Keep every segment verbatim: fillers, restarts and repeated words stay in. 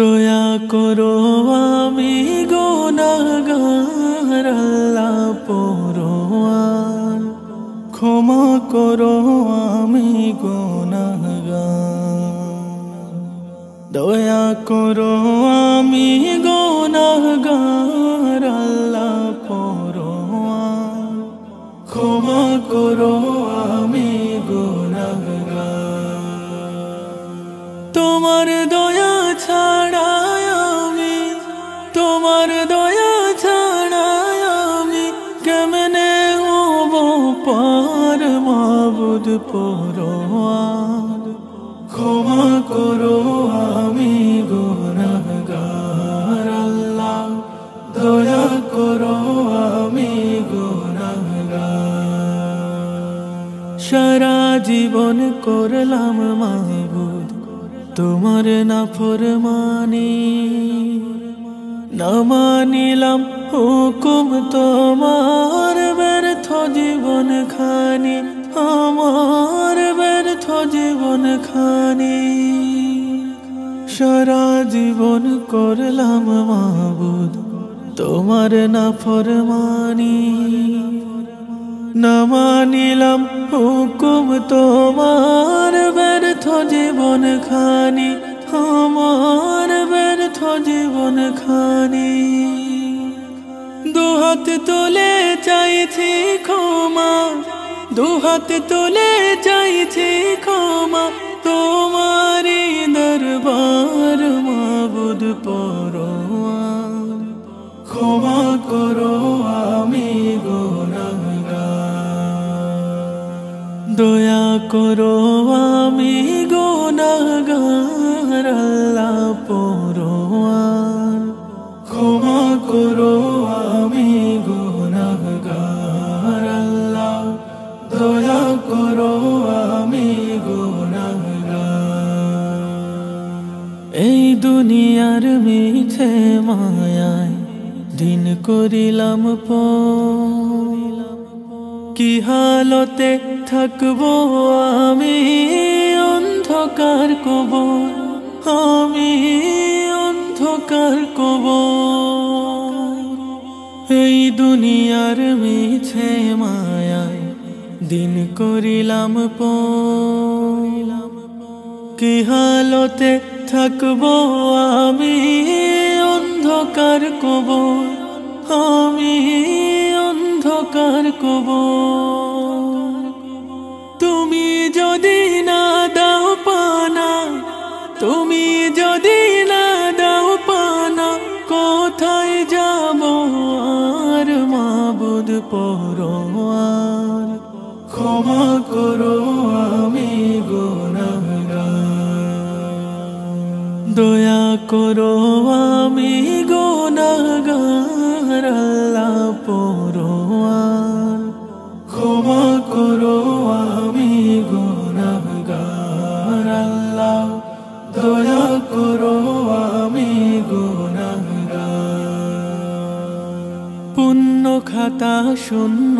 দয়া করো আমি গুনাহগার আল্লাহ পরোয়ান, ক্ষমা করো আমি গুনাহগার। দয়া করো আমি গুনাহগার আল্লাহ পরোয়ান, ক্ষমা করো আমি গুনাহগার। তোমার দয়া ছাড়া আমি, তোমার দয়া ছাড়া আমি কেমনে হব পার মাবুদ পরোয়ান, ক্ষমা করো আমি গুনাহগার আল্লাহ, দয়া করো আমি গুনাহগার। সারা জীবন করলাম মাবুদ তোমার না ফরমানি, না মানিলাম হুকুম তোমার, ব্যর্থ জীবন খানি আমার, ব্যর্থ জীবন খানি। সারা জীবন করলাম মাবুদ তোমার না ফরমানি, না মানিলাম হুকুম তোমার, ব্যর্থ জীবন খানি আমার, ব্যর্থ জীবন খানি। দুহাত তুলে চাইছি ক্ষমা, দুহাত তুলে চাইছি ক্ষমা তোমারি দরবার মাবুদ পরোয়ান, ক্ষমা করো আমি গুনাহ। দয়া করো আমি গুনাহগার আল্লাহ পরোয়ান, ক্ষমা করো আমি গুনাহগার আল্লাহ, দয়া করো আমি গুনাহগার। এই দুনিয়ার মিছে মায়ায় দিন করিলাম পর, কি হালতে থাকবো আমি অন্ধকার কবর, আমি অন্ধকার কবর। এই দুনিয়ার মিছে মায়ায় দিন করিলাম পর, কি হালতে থাকবো আমি অন্ধকার কবর, আমি অন্ধকার কবর। তুমি যদি না দাও পানা, তুমি যদি না দাও পানা কোথায় যাব আর মাবুদ পরোয়ান, ক্ষমা করো আমি গুনাহগার। দয়া করো আমি গুনাহগার আল্লাহ পরোয়ান, ক্ষমা করো আমি গুনাহগার আল্লাহ, দয়া করো আমি গুনাহগার। পুণ্য খাতা শূন্য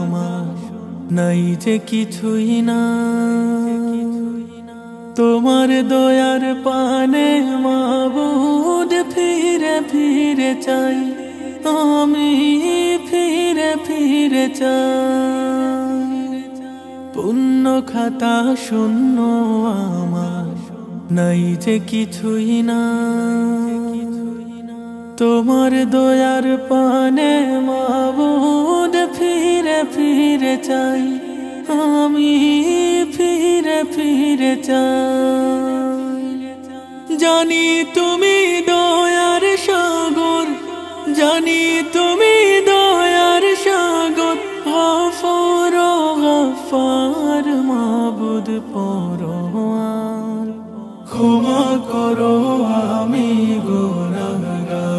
আমার নাই যে কিছুই না, তোমার দয়ার পানে মাবুদ ফিরে ফিরে চাই আমি, ফিরে ফিরে চাই। পুণ্য খাতা শূন্য আমার নাই যে কিছুই না, তোমার দয়ার পানে মাবুদ ফিরে ফিরে চাই আমি, ফিরে ফিরে চাই। জানি তুমি দয়ার সাগর, জানি তুমি দয়ার সাগর, গফুর গফার মাবুদ পরোয়ান, ক্ষমা করো আমি গুনাহগার।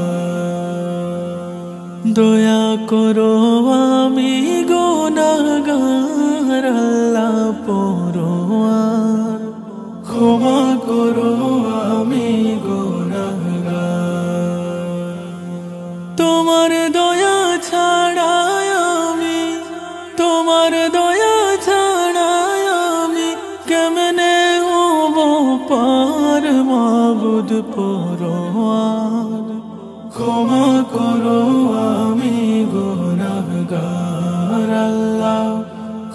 দয়া করো আমি গুনাহগার আল্লাহ পরোয়ান, ক্ষমা করো আমি গুনাহগার। তোমার দয়া ছাড়া আমি, তোমার দয়া ছাড়া আমি কেমনে হব পার মাবুদ বিপদ পরোয়ার, ক্ষমা করো আমি গুনাহগার আল্লাহ,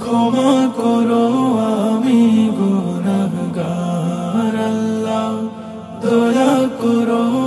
ক্ষমা করো আমি গুনাহগার আল্লাহ, দয়া করো।